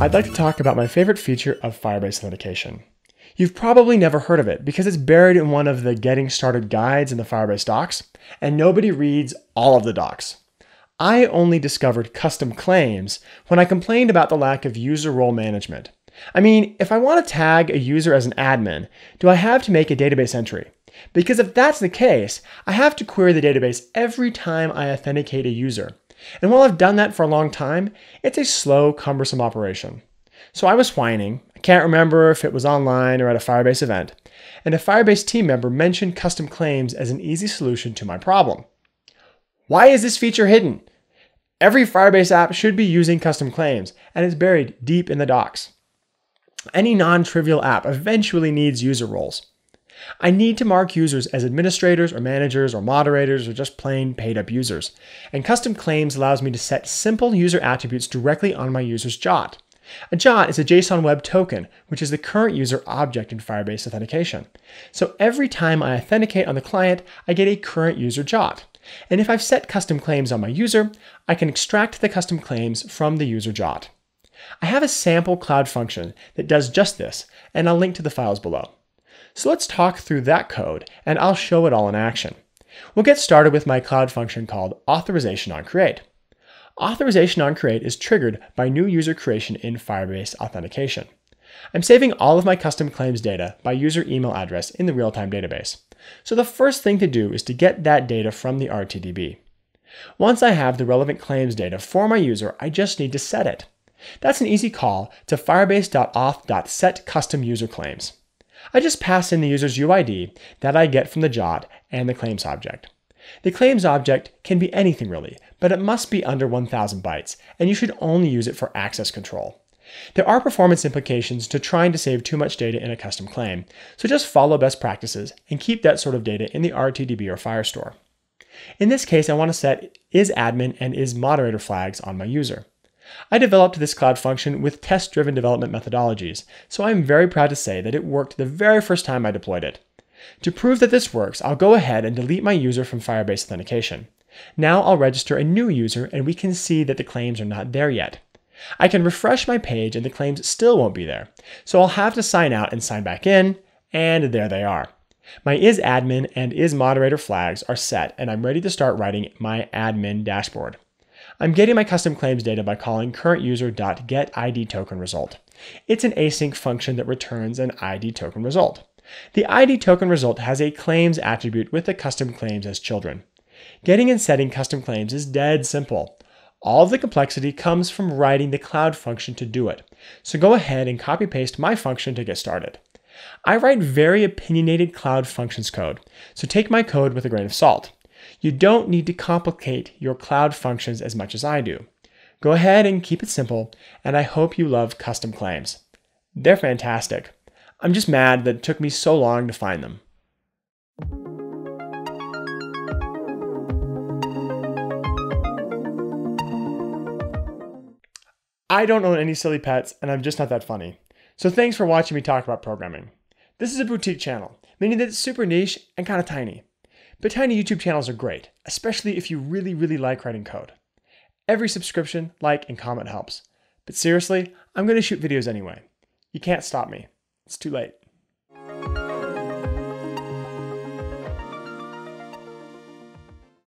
I'd like to talk about my favorite feature of Firebase Authentication. You've probably never heard of it because it's buried in one of the getting started guides in the Firebase docs, and nobody reads all of the docs. I only discovered Custom Claims when I complained about the lack of user role management. I mean, if I want to tag a user as an admin, do I have to make a database entry? Because if that's the case, I have to query the database every time I authenticate a user. And while I've done that for a long time, it's a slow, cumbersome operation. So I was whining. I can't remember if it was online or at a Firebase event, and a Firebase team member mentioned Custom Claims as an easy solution to my problem. Why is this feature hidden? Every Firebase app should be using Custom Claims, and it's buried deep in the docs. Any non-trivial app eventually needs user roles. I need to mark users as administrators or managers or moderators or just plain paid-up users. And Custom Claims allows me to set simple user attributes directly on my user's JOT. A JOT is a JSON Web Token, which is the current user object in Firebase Authentication. So every time I authenticate on the client, I get a current user JOT. And if I've set custom claims on my user, I can extract the custom claims from the user JOT. I have a sample Cloud Function that does just this, and I'll link to the files below. So let's talk through that code, and I'll show it all in action. We'll get started with my Cloud Function called AuthorizationOnCreate. AuthorizationOnCreate is triggered by new user creation in Firebase Authentication. I'm saving all of my custom claims data by user email address in the real-time database. So the first thing to do is to get that data from the RTDB. Once I have the relevant claims data for my user, I just need to set it. That's an easy call to firebase.auth.setCustomUserClaims. I just pass in the user's UID that I get from the JOT and the claims object. The claims object can be anything really, but it must be under 1,000 bytes, and you should only use it for access control. There are performance implications to trying to save too much data in a custom claim, so just follow best practices and keep that sort of data in the RTDB or Firestore. In this case, I want to set isAdmin and isModerator flags on my user. I developed this Cloud Function with test-driven development methodologies, so I'm very proud to say that it worked the very first time I deployed it. To prove that this works, I'll go ahead and delete my user from Firebase Authentication. Now I'll register a new user, and we can see that the claims are not there yet. I can refresh my page, and the claims still won't be there, so I'll have to sign out and sign back in, and there they are. My isAdmin and isModerator flags are set, and I'm ready to start writing my admin dashboard. I'm getting my custom claims data by calling currentUser.getIDTokenResult. It's an async function that returns an ID token result. The ID token result has a claims attribute with the custom claims as children. Getting and setting custom claims is dead simple. All of the complexity comes from writing the Cloud Function to do it. So go ahead and copy-paste my function to get started. I write very opinionated Cloud Functions code, so take my code with a grain of salt. You don't need to complicate your Cloud Functions as much as I do. Go ahead and keep it simple, and I hope you love custom claims. They're fantastic. I'm just mad that it took me so long to find them. I don't own any silly pets, and I'm just not that funny. So thanks for watching me talk about programming. This is a boutique channel, meaning that it's super niche and kind of tiny. But tiny YouTube channels are great, especially if you really, like writing code. Every subscription, like, and comment helps. But seriously, I'm going to shoot videos anyway. You can't stop me. It's too late.